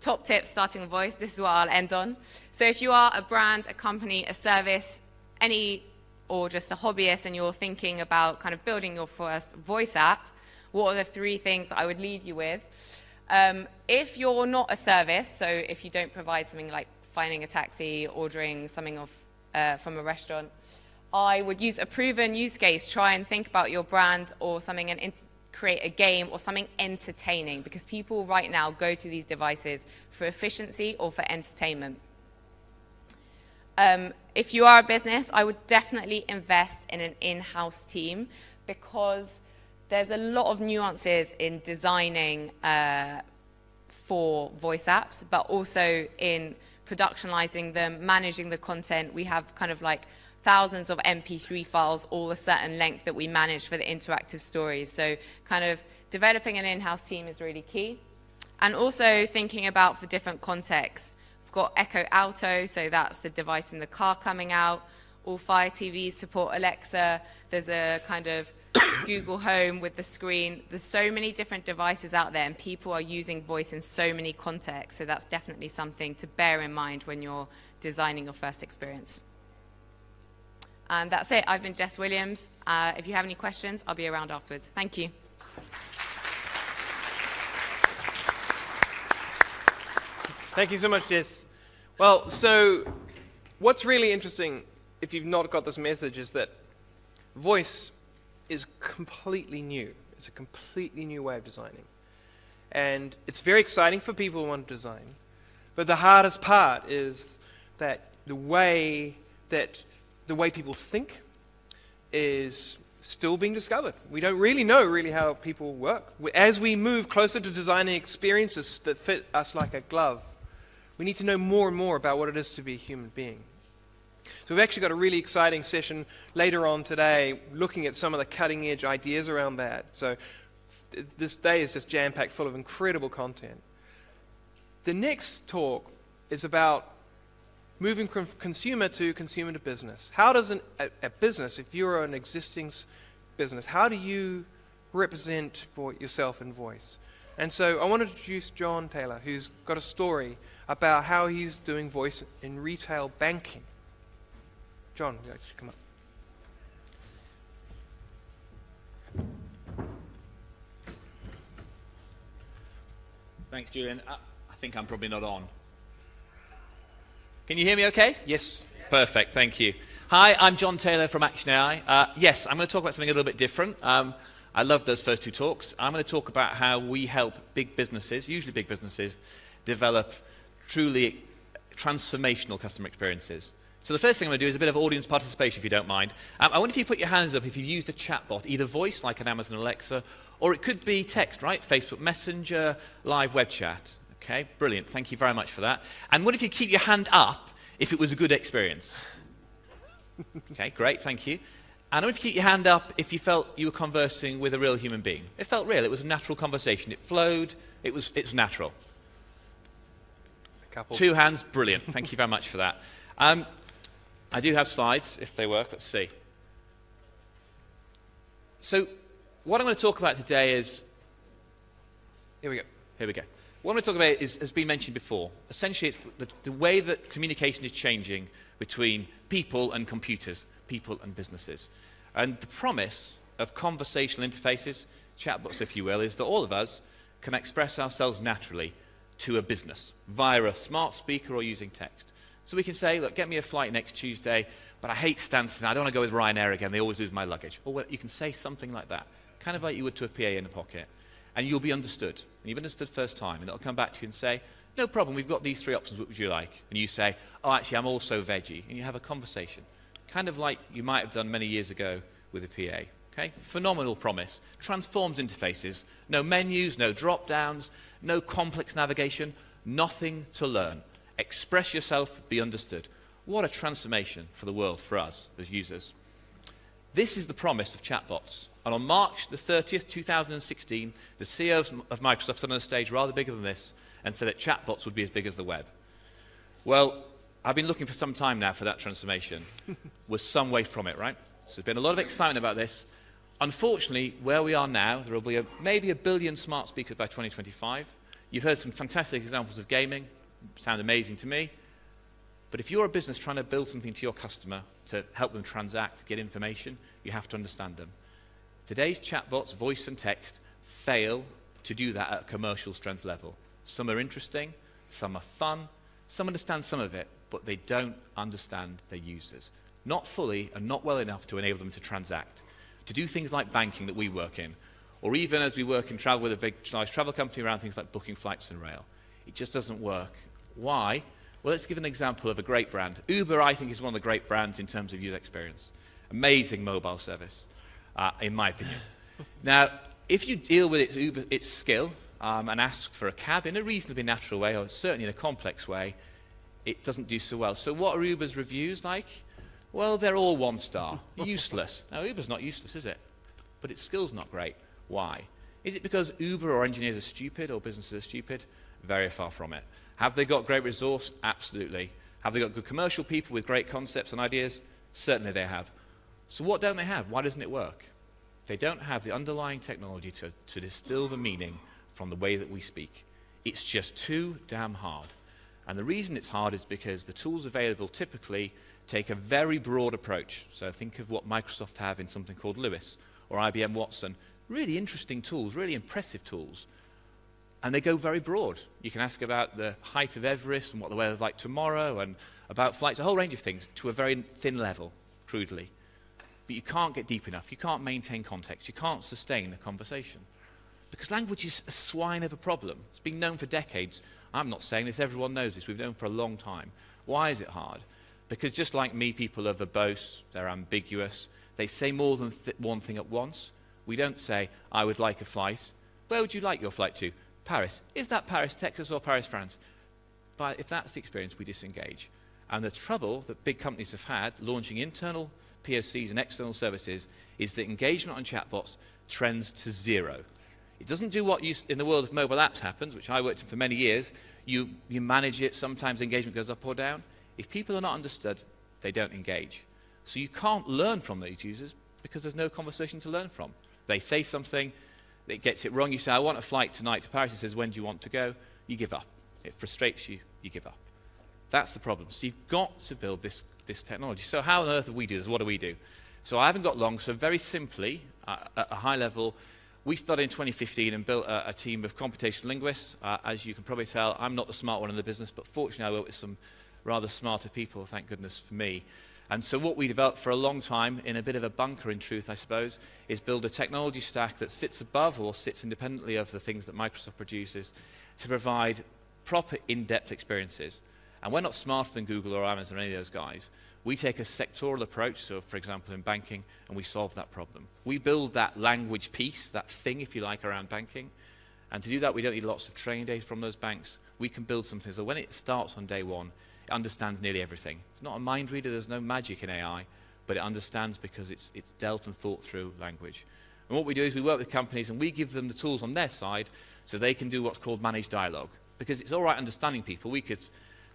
Top tips starting with voice. This is what I'll end on. So if you are a brand, a company, a service, any, or just a hobbyist, and you're thinking about kind of building your first voice app, what are the three things that I would leave you with? Um, if you're not a service, so if you don't provide something like finding a taxi, ordering something off uh, from a restaurant. I would use a proven use case, try and think about your brand or something and create a game or something entertaining, because people right now go to these devices for efficiency or for entertainment. Um, if you are a business, I would definitely invest in an in-house team, because there's a lot of nuances in designing uh, for voice apps, but also in productionizing them, managing the content. We have kind of like thousands of M P three files, all a certain length that we manage for the interactive stories. So kind of developing an in-house team is really key. And also thinking about for different contexts. We've got Echo Auto, so that's the device in the car coming out. All Fire T Vs support Alexa. There's a kind of Google Home with the screen. There's so many different devices out there, and people are using voice in so many contexts. So that's definitely something to bear in mind when you're designing your first experience. And that's it. I've been Jess Williams. Uh, if you have any questions, I'll be around afterwards. Thank you. Thank you so much, Jess. Well, so what's really interesting, if you've not got this message, is that voice is completely new. It's a completely new way of designing. And it's very exciting for people who want to design. But the hardest part is that the way that the way people think is still being discovered. We don't really know really how people work. As we move closer to designing experiences that fit us like a glove, we need to know more and more about what it is to be a human being. So we've actually got a really exciting session later on today looking at some of the cutting-edge ideas around that. So th this day is just jam-packed full of incredible content. The next talk is about moving from consumer to consumer to business. How does an, a, a business, if you're an existing business, how do you represent yourself in voice? And so I want to introduce John Taylor, who's got a story about how he's doing voice in retail banking. John, would you like to come up? Thanks, Julian. I, I think I'm probably not on. Can you hear me okay? Yes. Perfect, thank you. Hi, I'm John Taylor from Action A I. Uh, yes, I'm going to talk about something a little bit different. Um, I love those first two talks. I'm going to talk about how we help big businesses, usually big businesses, develop truly transformational customer experiences. So the first thing I'm going to do is a bit of audience participation, if you don't mind. Um, I wonder if you put your hands up if you've used a chatbot, either voice, like an Amazon Alexa, or it could be text, right? Facebook Messenger, live web chat. Okay, brilliant. Thank you very much for that. And what if you keep your hand up if it was a good experience? Okay, great, thank you. And what if you keep your hand up if you felt you were conversing with a real human being? It felt real. It was a natural conversation. It flowed. It was, it's natural. A couple. Two hands, brilliant. Thank you very much for that. Um, I do have slides, if they work. Let's see. So what I'm going to talk about today is... Here we go. Here we go. What I'm going to talk about is, has been mentioned before. Essentially, it's the, the way that communication is changing between people and computers, people and businesses. And the promise of conversational interfaces, chatbots, if you will, is that all of us can express ourselves naturally to a business via a smart speaker or using text. So we can say, look, get me a flight next Tuesday, but I hate Stansted. I don't want to go with Ryanair again. They always lose my luggage. Or well, you can say something like that, kind of like you would to a P A in the pocket. And you'll be understood. And you've understood first time. And it'll come back to you and say, no problem. We've got these three options. What would you like? And you say, oh, actually, I'm also veggie. And you have a conversation, kind of like you might have done many years ago with a P A. Okay? Phenomenal promise. Transforms interfaces. No menus, no drop-downs, no complex navigation. Nothing to learn. Express yourself, be understood. What a transformation for the world, for us as users. This is the promise of chatbots. And on March the thirtieth, two thousand sixteen, the C E O of Microsoft stood on a stage rather bigger than this and said that chatbots would be as big as the web. Well, I've been looking for some time now for that transformation. We're some way from it, right? So there's been a lot of excitement about this. Unfortunately, where we are now, there will be a, maybe a billion smart speakers by twenty twenty-five. You've heard some fantastic examples of gaming. Sound amazing to me, but if you're a business trying to build something to your customer to help them transact, get information, you have to understand them. Today's chatbots, voice and text, fail to do that at a commercial strength level. Some are interesting, some are fun, some understand some of it, but they don't understand their users. Not fully and not well enough to enable them to transact, to do things like banking that we work in, or even as we work in travel with a big nice travel company around things like booking flights and rail. It just doesn't work. Why? Well, let's give an example of a great brand. Uber, I think, is one of the great brands in terms of user experience. Amazing mobile service, uh, in my opinion. Now, if you deal with its, Uber, its skill um, and ask for a cab in a reasonably natural way, or certainly in a complex way, it doesn't do so well. So what are Uber's reviews like? Well, they're all one star. Useless. Now, Uber's not useless, is it? But its skill's not great. Why? Is it because Uber or engineers are stupid or businesses are stupid? Very far from it. Have they got great resource? Absolutely. Have they got good commercial people with great concepts and ideas? Certainly they have. So what don't they have? Why doesn't it work? They don't have the underlying technology to, to distill the meaning from the way that we speak. It's just too damn hard. And the reason it's hard is because the tools available typically take a very broad approach. So think of what Microsoft have in something called Luis or I B M Watson. Really interesting tools, really impressive tools. And they go very broad. You can ask about the height of Everest and what the weather's like tomorrow and about flights, a whole range of things, to a very thin level, crudely. But you can't get deep enough. You can't maintain context. You can't sustain a conversation. Because language is a swine of a problem. It's been known for decades. I'm not saying this. Everyone knows this. We've known for a long time. Why is it hard? Because just like me, people are verbose. They're ambiguous. They say more than th- one thing at once. We don't say, I would like a flight. Where would you like your flight to? Paris. Is that Paris, Texas, or Paris, France? But if that's the experience, we disengage. And the trouble that big companies have had launching internal P O Cs and external services is that engagement on chatbots trends to zero. It doesn't do what you, in the world of mobile apps happens, which I worked in for many years. You, you manage it. Sometimes engagement goes up or down. If people are not understood, they don't engage. So you can't learn from those users because there's no conversation to learn from. They say something. It gets it wrong. You say, I want a flight tonight to Paris. It says, when do you want to go? You give up. It frustrates you. You give up. That's the problem. So you've got to build this, this technology. So how on earth do we do this? What do we do? So I haven't got long. So very simply, uh, at a high level, we started in twenty fifteen and built a, a team of computational linguists. Uh, as you can probably tell, I'm not the smart one in the business, but fortunately I work with some rather smarter people, thank goodness for me. And so what we developed for a long time, in a bit of a bunker in truth, I suppose, is build a technology stack that sits above or sits independently of the things that Microsoft produces to provide proper in-depth experiences. And we're not smarter than Google or Amazon or any of those guys. We take a sectoral approach, so for example in banking, and we solve that problem. We build that language piece, that thing, if you like, around banking. And to do that, we don't need lots of training data from those banks. We can build something so when it starts on day one, it understands nearly everything. It's not a mind reader, there's no magic in A I, but it understands because it's, it's dealt and thought through language. And what we do is we work with companies and we give them the tools on their side so they can do what's called managed dialogue. Because it's all right understanding people. We could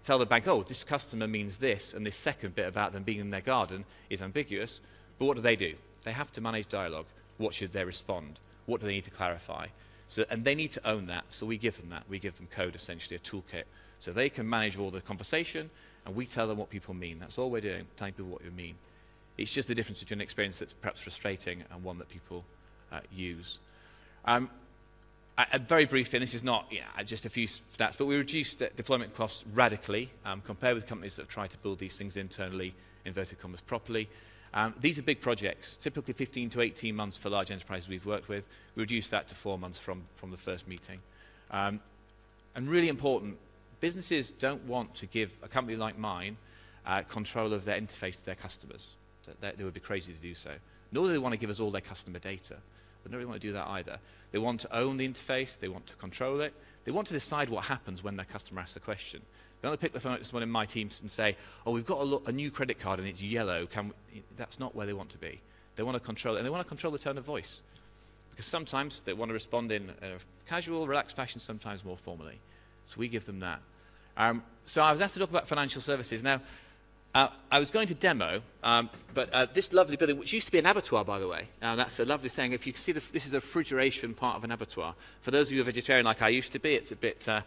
tell the bank, oh, this customer means this, and this second bit about them being in their garden is ambiguous. But what do they do? They have to manage dialogue. What should they respond? What do they need to clarify? So, and they need to own that, so we give them that. We give them code, essentially, a toolkit. So they can manage all the conversation, and we tell them what people mean. That's all we're doing, telling people what you mean. It's just the difference between an experience that's perhaps frustrating and one that people uh, use. Um, I, I very briefly, and this is not you know, just a few stats, but we reduced uh, deployment costs radically um, compared with companies that have tried to build these things internally, inverted commas, properly. Um, these are big projects, typically fifteen to eighteen months for large enterprises we've worked with. We reduced that to four months from, from the first meeting. Um, and really important, businesses don't want to give a company like mine uh, control of their interface to their customers. That, that, they would be crazy to do so. Nor do they want to give us all their customer data. They don't really want to do that either. They want to own the interface. They want to control it. They want to decide what happens when their customer asks a question. They want to pick the phone up to someone in my team and say, oh, we've got a, a new credit card and it's yellow. Can we? That's not where they want to be. They want to control it, and they want to control the tone of voice. Because sometimes they want to respond in a casual, relaxed fashion, sometimes more formally. So we give them that. Um, so I was asked to talk about financial services. Now, uh, I was going to demo, um, but uh, this lovely building, which used to be an abattoir, by the way. Now, that's a lovely thing. If you can see, the, this is a refrigeration part of an abattoir. For those of you who are vegetarian like I used to be, it's a bit uh,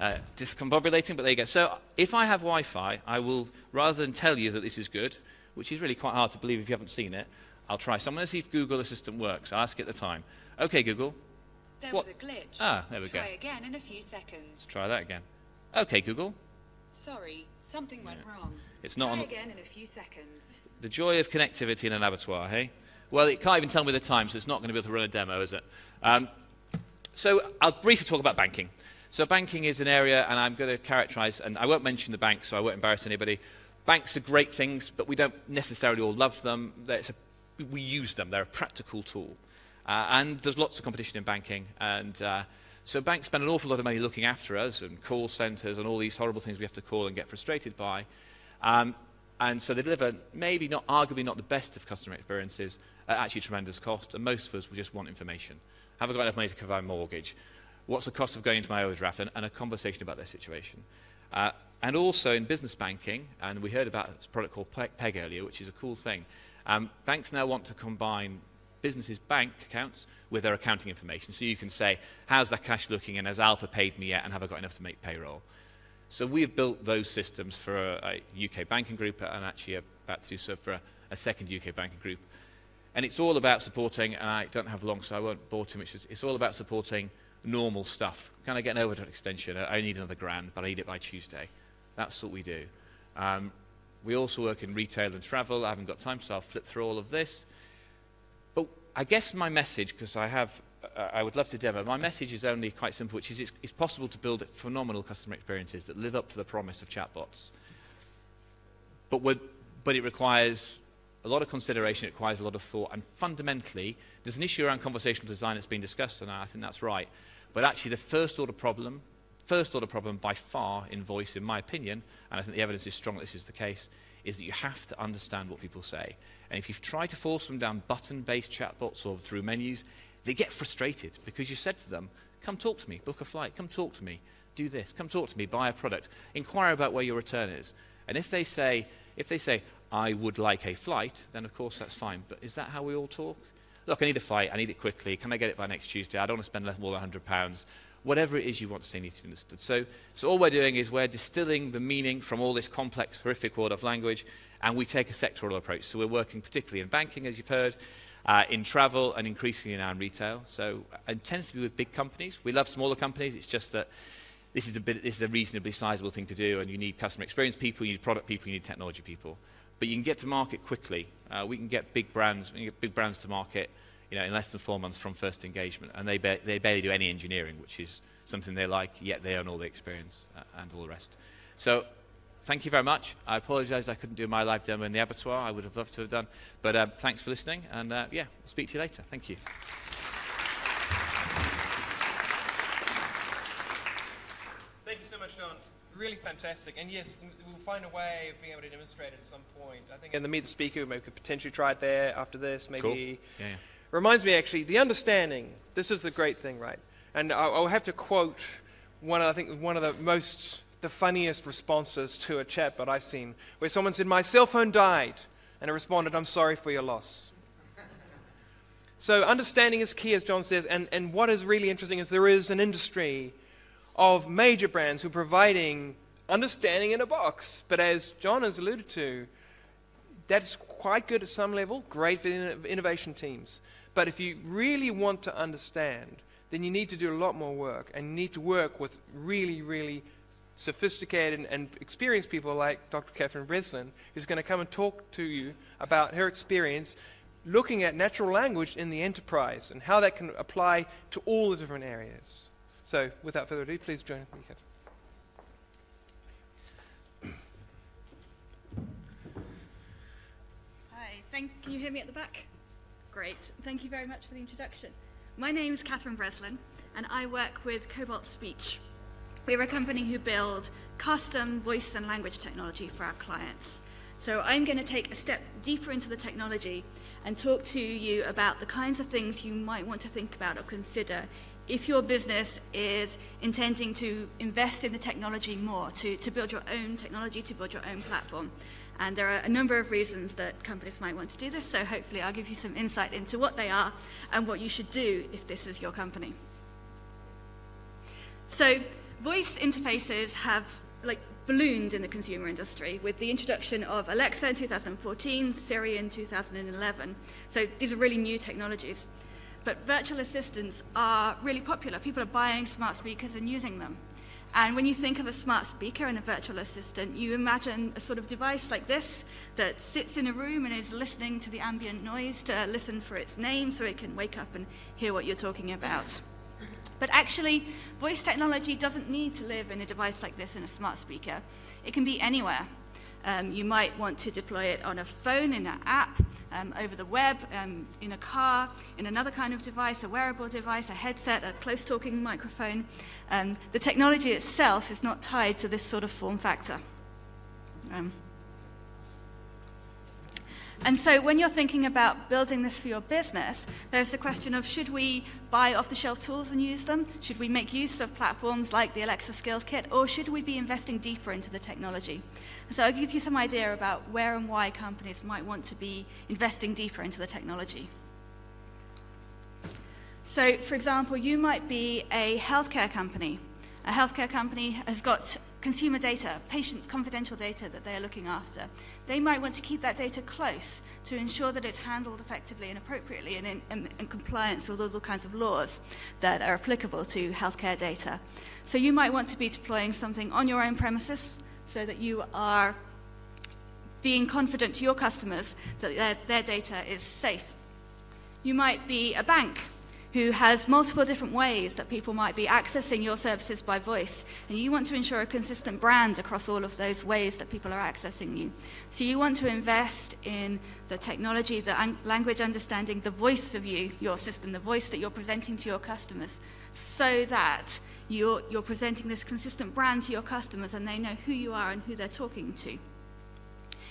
uh, discombobulating, but there you go. So if I have Wi-Fi, I will, rather than tell you that this is good, which is really quite hard to believe if you haven't seen it, I'll try. So I'm going to see if Google Assistant works. I'll ask it at the time. OK, Google. There what? was a glitch. Ah, there we try go. Try again in a few seconds. Let's try that again. OK, Google. Sorry, something went yeah. wrong. It's not on again in a few seconds. The joy of connectivity in an abattoir, hey? Well, it can't even tell me the time, so it's not going to be able to run a demo, is it? Um, so I'll briefly talk about banking. So banking is an area, and I'm going to characterize, and I won't mention the banks, so I won't embarrass anybody. Banks are great things, but we don't necessarily all love them. It's a, we use them. They're a practical tool. Uh, and there's lots of competition in banking, and uh, so banks spend an awful lot of money looking after us, and call centers, and all these horrible things we have to call and get frustrated by. Um, and so they deliver maybe not, arguably not the best of customer experiences at actually tremendous cost, and most of us will just want information. Have I got enough money to cover my mortgage? What's the cost of going into my overdraft? And, and a conversation about their situation. Uh, and also in business banking, and we heard about a product called Peg earlier, which is a cool thing. Um, banks now want to combine businesses' bank accounts with their accounting information. So you can say, how's that cash looking, and has Alpha paid me yet, and have I got enough to make payroll? So we've built those systems for a, a U K banking group, and actually about to do so for a, a second U K banking group. And it's all about supporting, and I don't have long, so I won't bore too much. It's all about supporting normal stuff. Can I get an overdraft extension? I need another grand, but I need it by Tuesday. That's what we do. Um, we also work in retail and travel. I haven't got time, so I'll flip through all of this. But I guess my message, because I have, uh, I would love to demo, my message is only quite simple, which is it's, it's possible to build phenomenal customer experiences that live up to the promise of chatbots. But, with, but it requires a lot of consideration, it requires a lot of thought, and fundamentally, there's an issue around conversational design that's been discussed, and I think that's right. But actually, the first order problem, first order problem by far in voice, in my opinion, and I think the evidence is strong that this is the case, is that you have to understand what people say. And if you've tried to force them down button-based chatbots or through menus, they get frustrated because you said to them, come talk to me, book a flight, come talk to me, do this, come talk to me, buy a product, inquire about where your return is. And if they say, if they say, I would like a flight, then of course that's fine, but is that how we all talk? Look, I need a flight, I need it quickly, can I get it by next Tuesday, I don't want to spend more than one hundred pounds. Whatever it is you want to say needs to be understood. So, so all we're doing is we're distilling the meaning from all this complex, horrific world of language, and we take a sectoral approach. So we're working particularly in banking, as you've heard, uh, in travel, and increasingly now in retail. So it tends to be with big companies. We love smaller companies, it's just that this is a, bit, this is a reasonably sizable thing to do, and you need customer experience people, you need product people, you need technology people. But you can get to market quickly. Uh, we can get big brands, we can get big brands to market, you know, in less than four months from first engagement, and they ba they barely do any engineering, which is something they like. Yet they own all the experience uh, and all the rest. So, thank you very much. I apologise I couldn't do my live demo in the abattoir. I would have loved to have done, but um, thanks for listening. And uh, yeah, we'll speak to you later. Thank you. Thank you so much, Don. Really fantastic, and yes, we'll find a way of being able to demonstrate it at some point. I think in the Meet the Speaker, we could potentially try it there after this, maybe. Cool. Yeah, yeah. Reminds me, actually, the understanding, this is the great thing, right? And I'll, I'll have to quote one, I think, one of the most, the funniest responses to a chatbot I've seen, where someone said, my cell phone died, and I responded, I'm sorry for your loss. So understanding is key, as John says, and, and what is really interesting is there is an industry of major brands who are providing understanding in a box. But as John has alluded to, that's quite good at some level, great for innovation teams. But if you really want to understand, then you need to do a lot more work, and you need to work with really, really sophisticated and experienced people like Doctor Catherine Breslin, who's going to come and talk to you about her experience looking at natural language in the enterprise and how that can apply to all the different areas. So, without further ado, please join me, Catherine. Hi, thank, can you hear me at the back? Great, thank you very much for the introduction. My name is Catherine Breslin, and I work with Cobalt Speech. We're a company who build custom voice and language technology for our clients. So I'm going to take a step deeper into the technology and talk to you about the kinds of things you might want to think about or consider if your business is intending to invest in the technology more, to, to build your own technology, to build your own platform. And there are a number of reasons that companies might want to do this, so hopefully I'll give you some insight into what they are and what you should do if this is your company. So voice interfaces have like ballooned in the consumer industry with the introduction of Alexa in two thousand fourteen, Siri in two thousand eleven. So these are really new technologies. But virtual assistants are really popular. People are buying smart speakers and using them. And when you think of a smart speaker and a virtual assistant, you imagine a sort of device like this that sits in a room and is listening to the ambient noise to listen for its name so it can wake up and hear what you're talking about. But actually, voice technology doesn't need to live in a device like this in a smart speaker. It can be anywhere. Um, you might want to deploy it on a phone, in an app, um, over the web, um, in a car, in another kind of device, a wearable device, a headset, a close-talking microphone. Um, the technology itself is not tied to this sort of form factor. Um, And so when you're thinking about building this for your business, there's the question of, should we buy off-the-shelf tools and use them? Should we make use of platforms like the Alexa Skills Kit? Or should we be investing deeper into the technology? So I'll give you some idea about where and why companies might want to be investing deeper into the technology. So, for example, you might be a healthcare company. A healthcare company has got consumer data, patient confidential data that they are looking after. They might want to keep that data close to ensure that it's handled effectively and appropriately and in, in, in compliance with all the kinds of laws that are applicable to healthcare data. So you might want to be deploying something on your own premises so that you are being confident to your customers that their, their data is safe. You might be a bank who has multiple different ways that people might be accessing your services by voice. And you want to ensure a consistent brand across all of those ways that people are accessing you. So you want to invest in the technology, the language understanding, the voice of you, your system, the voice that you're presenting to your customers, so that you're, you're presenting this consistent brand to your customers and they know who you are and who they're talking to.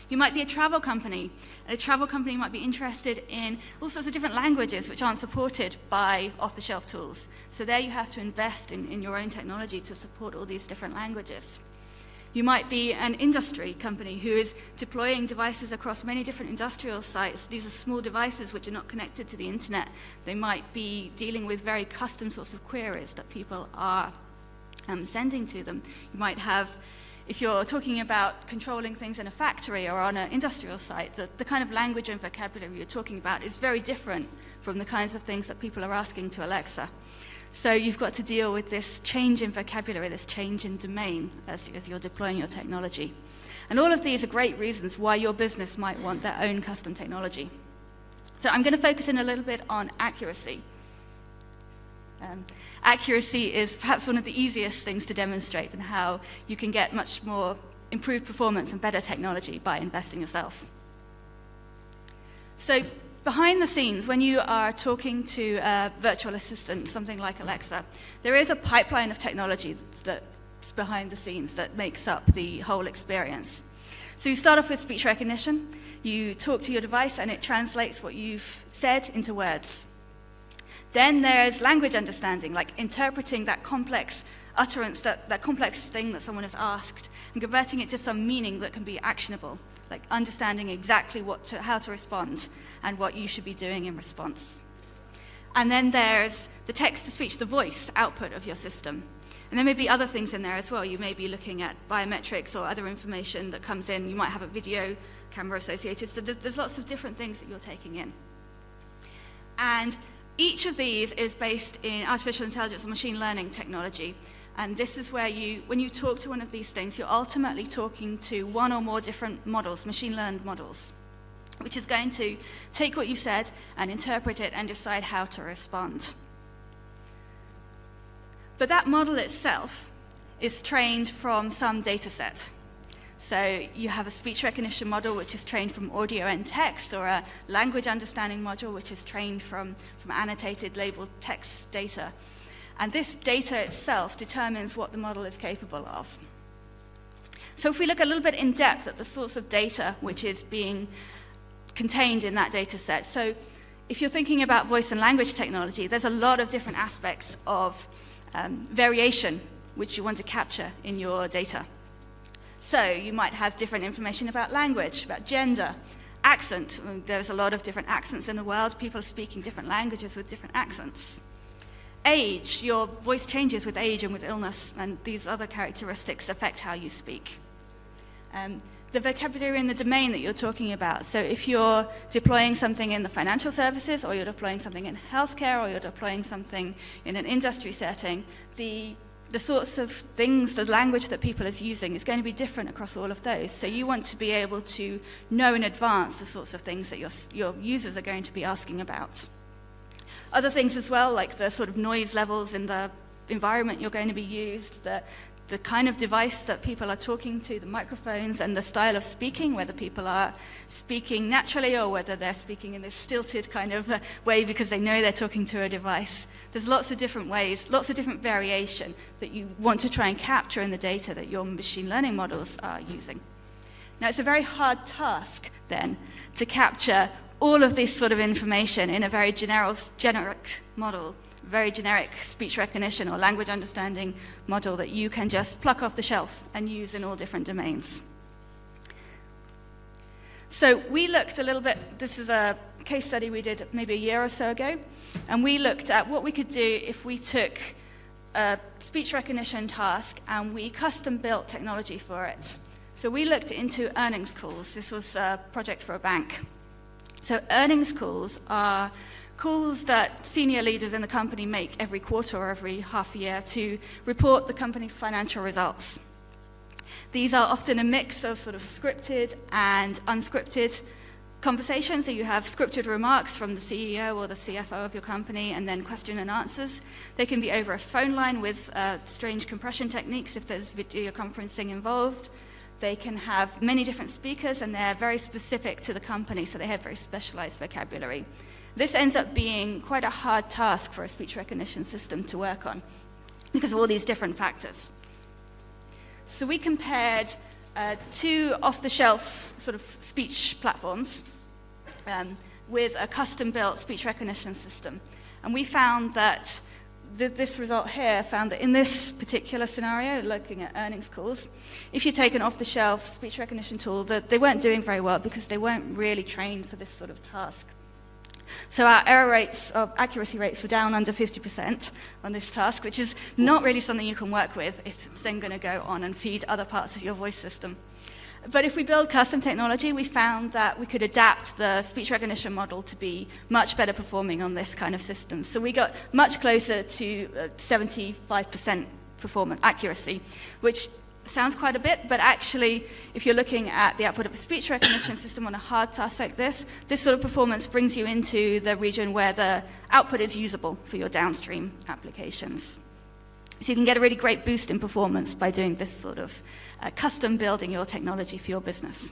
You might be a travel company. A travel company might be interested in all sorts of different languages which aren't supported by off-the-shelf tools. So there you have to invest in, in your own technology to support all these different languages. You might be an industry company who is deploying devices across many different industrial sites. These are small devices which are not connected to the internet. They might be dealing with very custom sorts of queries that people are um, sending to them. You might have If you're talking about controlling things in a factory or on an industrial site, the, the kind of language and vocabulary you're talking about is very different from the kinds of things that people are asking to Alexa. So you've got to deal with this change in vocabulary, this change in domain as, as you're deploying your technology. And all of these are great reasons why your business might want their own custom technology. So I'm going to focus in a little bit on accuracy. Um, accuracy is perhaps one of the easiest things to demonstrate, and how you can get much more improved performance and better technology by investing yourself. So behind the scenes, when you are talking to a virtual assistant, something like Alexa, there is a pipeline of technology that's behind the scenes that makes up the whole experience. So you start off with speech recognition. You talk to your device and it translates what you've said into words. Then there's language understanding, like interpreting that complex utterance, that, that complex thing that someone has asked, and converting it to some meaning that can be actionable, like understanding exactly what to, how to respond and what you should be doing in response. And then there's the text-to-speech, the voice output of your system. And there may be other things in there as well. You may be looking at biometrics or other information that comes in. You might have a video camera associated. So there's, there's lots of different things that you're taking in. And each of these is based in artificial intelligence or machine learning technology. And this is where you, when you talk to one of these things, you're ultimately talking to one or more different models, machine learned models, which is going to take what you said and interpret it and decide how to respond. But that model itself is trained from some data set. So you have a speech recognition model, which is trained from audio and text, or a language understanding module, which is trained from, from annotated, labeled text data. And this data itself determines what the model is capable of. So if we look a little bit in depth at the sorts of data which is being contained in that data set. So if you're thinking about voice and language technology, there's a lot of different aspects of um, variation which you want to capture in your data. So you might have different information about language, about gender, accent. There's a lot of different accents in the world. People are speaking different languages with different accents. Age, your voice changes with age and with illness, and these other characteristics affect how you speak. Um, the vocabulary and the domain that you're talking about. So if you're deploying something in the financial services, or you're deploying something in healthcare, or you're deploying something in an industry setting, the the sorts of things, the language that people is using is going to be different across all of those. So you want to be able to know in advance the sorts of things that your, your users are going to be asking about. Other things as well, like the sort of noise levels in the environment you're going to be used, the, the kind of device that people are talking to, the microphones, and the style of speaking, whether people are speaking naturally or whether they're speaking in this stilted kind of way because they know they're talking to a device. There's lots of different ways, lots of different variation that you want to try and capture in the data that your machine learning models are using. Now, it's a very hard task, then, to capture all of this sort of information in a very general, generic model, very generic speech recognition or language understanding model that you can just pluck off the shelf and use in all different domains. So we looked a little bit, this is a case study we did maybe a year or so ago, and we looked at what we could do if we took a speech recognition task and we custom-built technology for it. So we looked into earnings calls. This was a project for a bank. So earnings calls are calls that senior leaders in the company make every quarter or every half a year to report the company's financial results. These are often a mix of sort of scripted and unscripted conversations. So you have scripted remarks from the C E O or the C F O of your company and then question and answers. They can be over a phone line with uh, strange compression techniques if there's video conferencing involved. They can have many different speakers and they're very specific to the company, so they have very specialized vocabulary. This ends up being quite a hard task for a speech recognition system to work on because of all these different factors. So we compared uh, two off-the-shelf sort of speech platforms um, with a custom-built speech recognition system. And we found that th this result here found that in this particular scenario, looking at earnings calls, if you take an off-the-shelf speech recognition tool, that they weren't doing very well because they weren't really trained for this sort of task. So our error rates, or accuracy rates, were down under fifty percent on this task, which is not really something you can work with if it's then going to go on and feed other parts of your voice system. But if we build custom technology, we found that we could adapt the speech recognition model to be much better performing on this kind of system. So we got much closer to seventy-five percent performance accuracy, which sounds quite a bit, but actually, if you're looking at the output of a speech recognition system on a hard task like this, this sort of performance brings you into the region where the output is usable for your downstream applications. So you can get a really great boost in performance by doing this sort of uh, custom building your technology for your business.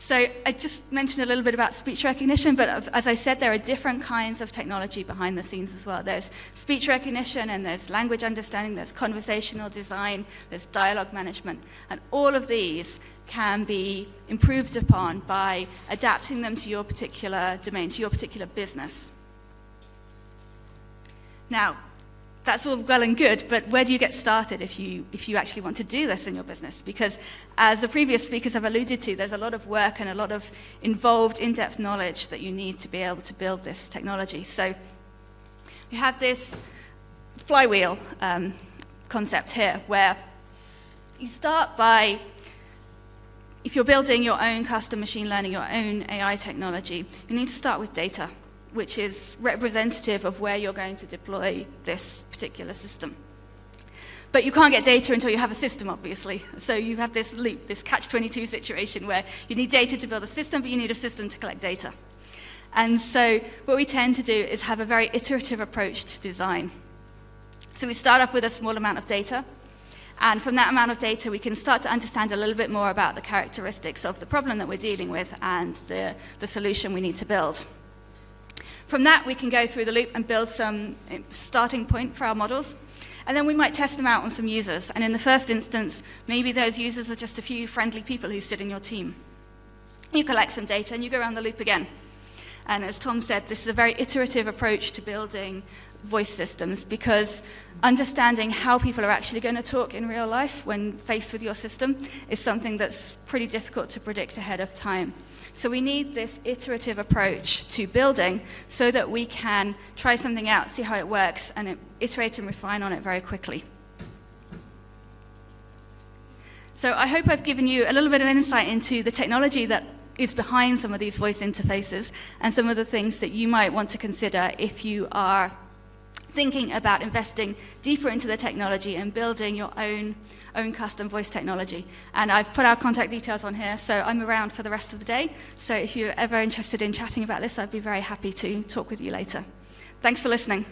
So I just mentioned a little bit about speech recognition, but as I said, there are different kinds of technology behind the scenes as well. There's speech recognition, and there's language understanding, there's conversational design, there's dialogue management, and all of these can be improved upon by adapting them to your particular domain, to your particular business. Now, that's all well and good, but where do you get started if you, if you actually want to do this in your business? Because as the previous speakers have alluded to, there's a lot of work and a lot of involved in-depth knowledge that you need to be able to build this technology. So we have this flywheel um, concept here where you start by, if you're building your own custom machine learning, your own A I technology, you need to start with data, which is representative of where you're going to deploy this particular system. But you can't get data until you have a system, obviously. So you have this loop, this catch twenty-two situation where you need data to build a system, but you need a system to collect data. And so what we tend to do is have a very iterative approach to design. So we start off with a small amount of data. And from that amount of data, we can start to understand a little bit more about the characteristics of the problem that we're dealing with and the, the solution we need to build. From that, we can go through the loop and build some starting point for our models. And then we might test them out on some users. And in the first instance, maybe those users are just a few friendly people who sit in your team. You collect some data, and you go around the loop again. And as Tom said, this is a very iterative approach to building voice systems, because understanding how people are actually going to talk in real life when faced with your system is something that's pretty difficult to predict ahead of time. So we need this iterative approach to building so that we can try something out, see how it works, and iterate and refine on it very quickly. So I hope I've given you a little bit of insight into the technology that is behind some of these voice interfaces and some of the things that you might want to consider if you are thinking about investing deeper into the technology and building your own, own custom voice technology. And I've put our contact details on here, so I'm around for the rest of the day. So if you're ever interested in chatting about this, I'd be very happy to talk with you later. Thanks for listening.